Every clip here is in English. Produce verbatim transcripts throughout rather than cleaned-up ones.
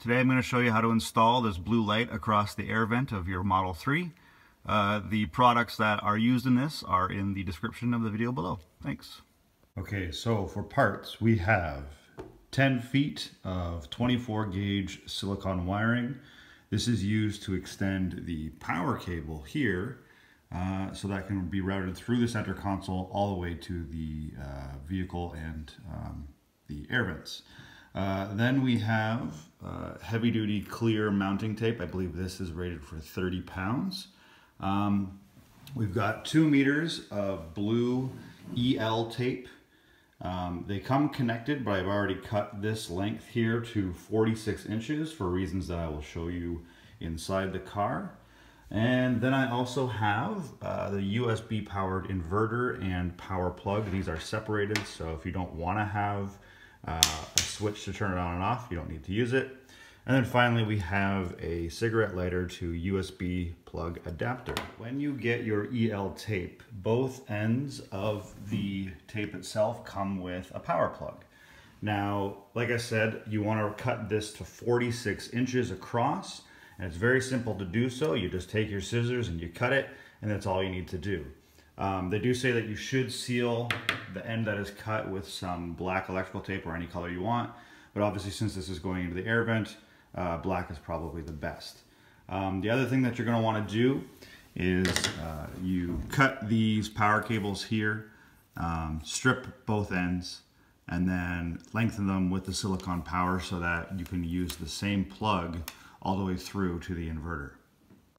Today I'm going to show you how to install this blue light across the air vent of your Model three. Uh, the products that are used in this are in the description of the video below. Thanks. Okay, so for parts we have ten feet of twenty-four gauge silicon wiring. This is used to extend the power cable here uh, so that can be routed through the center console all the way to the uh, vehicle and um, the air vents. Uh, then we have uh, heavy duty clear mounting tape. I believe this is rated for thirty pounds. Um, we've got two meters of blue E L tape. Um, they come connected, but I've already cut this length here to forty-six inches for reasons that I will show you inside the car. And then I also have uh, the U S B powered inverter and power plug. These are separated, so if you don't want to have uh, a switch to turn it on and off, you don't need to use it. And then finally we have a cigarette lighter to U S B plug adapter. When you get your E L tape, both ends of the tape itself come with a power plug. Now, like I said, you want to cut this to forty-six inches across, and it's very simple to do so. You just take your scissors and you cut it, and that's all you need to do. Um, they do say that you should seal the end that is cut with some black electrical tape or any color you want, but obviously since this is going into the air vent, Uh, black is probably the best. Um, the other thing that you're going to want to do is uh, you cut these power cables here, um, strip both ends, and then lengthen them with the silicon power so that you can use the same plug all the way through to the inverter.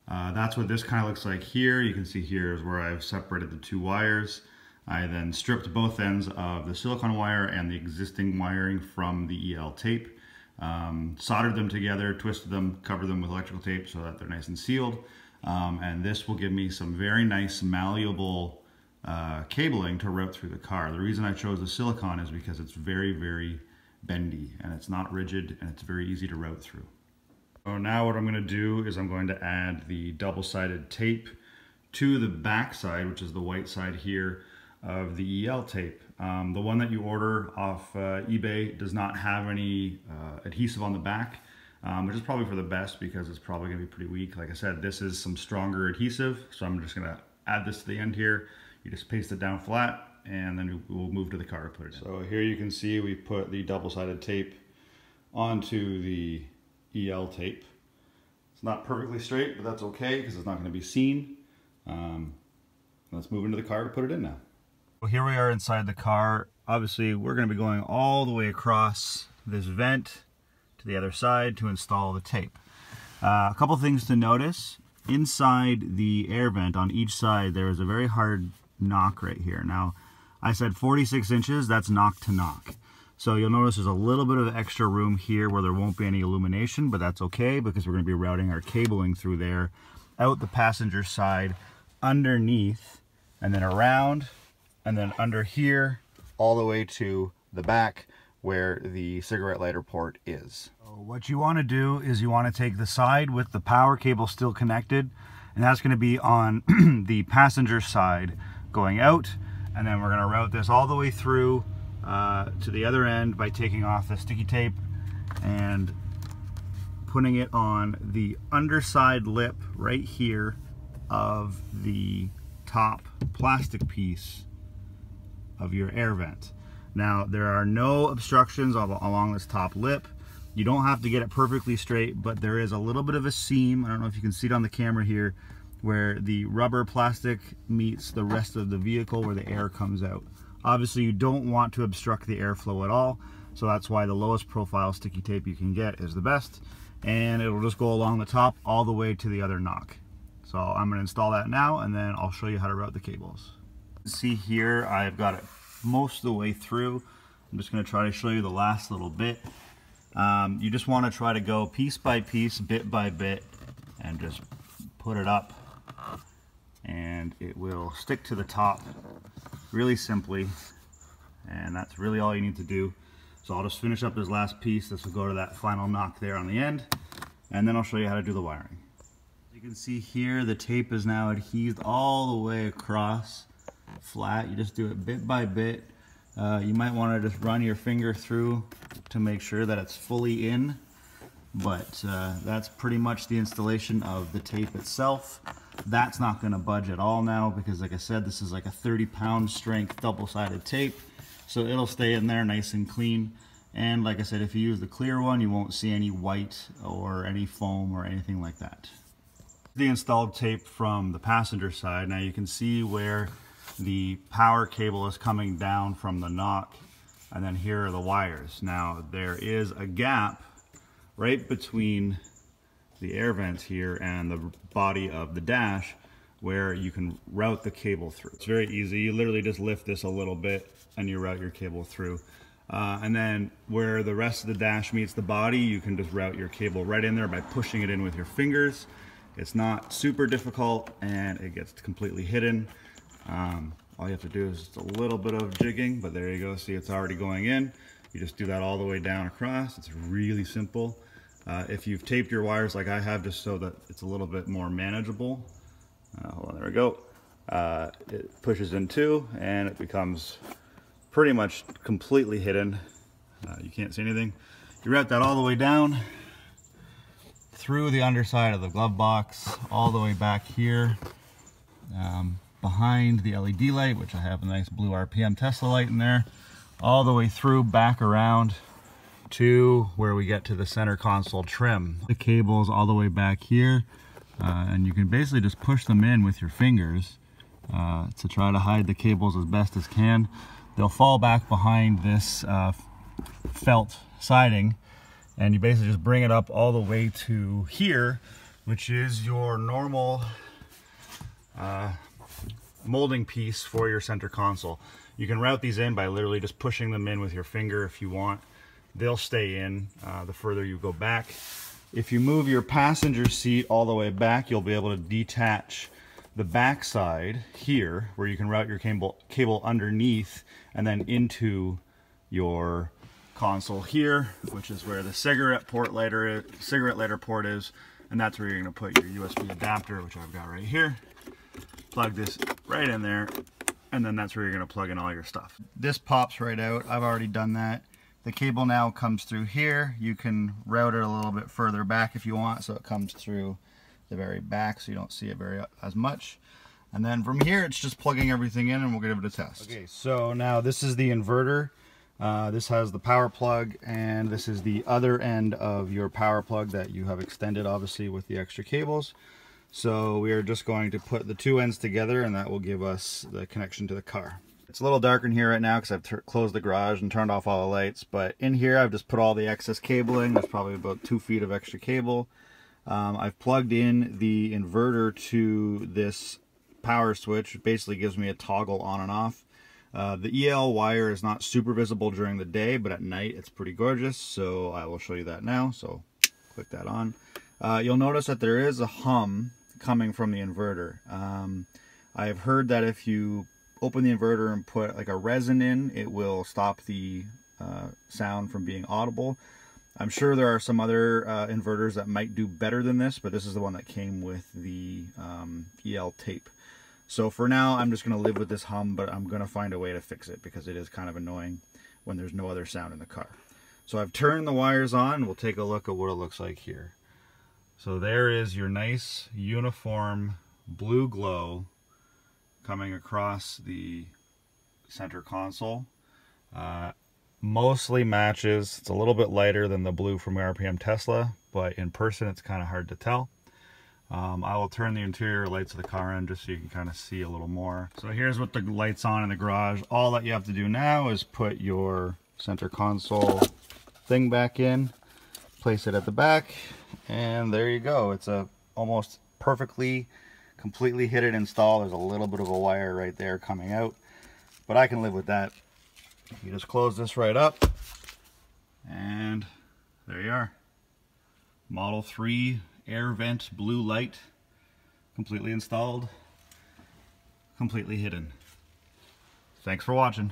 Uh, that's what this kind of looks like here. You can see here is where I've separated the two wires. I then stripped both ends of the silicon wire and the existing wiring from the E L tape. Um, soldered them together, twisted them, covered them with electrical tape so that they're nice and sealed. Um, and this will give me some very nice malleable uh, cabling to route through the car. The reason I chose the silicone is because it's very, very bendy and it's not rigid and it's very easy to route through. So now what I'm going to do is I'm going to add the double-sided tape to the back side, which is the white side here, of the E L tape. Um, the one that you order off uh, eBay does not have any uh, adhesive on the back, um, which is probably for the best because it's probably gonna be pretty weak. Like I said, this is some stronger adhesive, so I'm just gonna add this to the end here. You just paste it down flat and then we'll move to the car to put it in. So here you can see we put the double-sided tape onto the E L tape. It's not perfectly straight, but that's okay because it's not gonna be seen. Um, let's move into the car to put it in now. Well, here we are inside the car. Obviously, we're going to be going all the way across this vent to the other side to install the tape. Uh, a couple things to notice. Inside the air vent on each side, there is a very hard knock right here. Now, I said forty-six inches, that's knock to knock. So you'll notice there's a little bit of extra room here where there won't be any illumination, but that's okay because we're going to be routing our cabling through there, out the passenger side, underneath, and then around, and then under here all the way to the back where the cigarette lighter port is. So what you want to do is you want to take the side with the power cable still connected, and that's going to be on the passenger side going out, and then we're going to route this all the way through uh, to the other end by taking off the sticky tape and putting it on the underside lip right here of the top plastic piece of your air vent. Now, there are no obstructions along this top lip. You don't have to get it perfectly straight, but there is a little bit of a seam. I don't know if you can see it on the camera here, where the rubber plastic meets the rest of the vehicle where the air comes out. Obviously, you don't want to obstruct the airflow at all, so that's why the lowest profile sticky tape you can get is the best, and it'll just go along the top all the way to the other knock. So I'm gonna install that now, and then I'll show you how to route the cables. See here, I've got it most of the way through. I'm just going to try to show you the last little bit. Um, you just want to try to go piece by piece, bit by bit, and just put it up, and it will stick to the top really simply, and that's really all you need to do. So I'll just finish up this last piece. This will go to that final knock there on the end, and then I'll show you how to do the wiring. You can see here the tape is now adhesed all the way across flat. You just do it bit by bit. Uh, you might want to just run your finger through to make sure that it's fully in, But uh, that's pretty much the installation of the tape itself. That's not going to budge at all now because, like I said, this is like a thirty pound strength double-sided tape. So it'll stay in there nice and clean. And like I said, if you use the clear one, you won't see any white or any foam or anything like that. The installed tape from the passenger side. Now you can see where the power cable is coming down from the knock, and then here are the wires. Now there is a gap right between the air vents here and the body of the dash where you can route the cable through. It's very easy. You literally just lift this a little bit and you route your cable through. Uh, and then where the rest of the dash meets the body, you can just route your cable right in there by pushing it in with your fingers. It's not super difficult and it gets completely hidden. Um, all you have to do is just a little bit of jigging, but there you go. See, it's already going in. You just do that all the way down across. It's really simple. Uh, if you've taped your wires like I have, just so that it's a little bit more manageable. Uh, hold on, there we go. Uh, it pushes in two and it becomes pretty much completely hidden. Uh, you can't see anything. You route that all the way down through the underside of the glove box, all the way back here, um, behind the L E D light, which I have a nice blue R P M Tesla light in there, all the way through, back around to where we get to the center console trim. The cable's all the way back here, uh, and you can basically just push them in with your fingers uh, to try to hide the cables as best as can. They'll fall back behind this uh, felt siding, and you basically just bring it up all the way to here, which is your normal uh, molding piece for your center console. You can route these in by literally just pushing them in with your finger if you want. They'll stay in uh, the further you go back. If you move your passenger seat all the way back, you'll be able to detach the back side here, where you can route your cable, cable underneath and then into your console here, which is where the cigarette port lighter is, cigarette lighter port is, and that's where you're going to put your U S B adapter, which I've got right here. Plug this right in there, and then that's where you're going to plug in all your stuff. This pops right out. I've already done that. The cable now comes through here. You can route it a little bit further back if you want, so it comes through the very back, so you don't see it very as much. And then from here, it's just plugging everything in, and we'll give it a test. Okay, so now this is the inverter. Uh, this has the power plug, and this is the other end of your power plug that you have extended, obviously, with the extra cables. So we are just going to put the two ends together, and that will give us the connection to the car. It's a little dark in here right now because I've closed the garage and turned off all the lights, but in here I've just put all the excess cabling. There's probably about two feet of extra cable. Um, I've plugged in the inverter to this power switch. It basically gives me a toggle on and off. Uh, the E L wire is not super visible during the day, but at night it's pretty gorgeous, so I will show you that now. So click that on. Uh, you'll notice that there is a hum coming from the inverter. Um, I have heard that if you open the inverter and put like a resin in, it will stop the uh, sound from being audible. I'm sure there are some other uh, inverters that might do better than this, but this is the one that came with the um, E L tape. So for now, I'm just going to live with this hum, but I'm going to find a way to fix it because it is kind of annoying when there's no other sound in the car. So I've turned the wires on. We'll take a look at what it looks like here. So there is your nice uniform blue glow coming across the center console. Uh, mostly matches. It's a little bit lighter than the blue from R P M Tesla, but in person it's kind of hard to tell. Um, I will turn the interior lights of the car on just so you can kind of see a little more. So here's what the light's on in the garage. All that you have to do now is put your center console thing back in, place it at the back, and there you go. It's a almost perfectly, completely hidden install. There's a little bit of a wire right there coming out, but I can live with that. You just close this right up, and there you are. Model three. Air vent blue light, completely installed, completely hidden. Thanks for watching.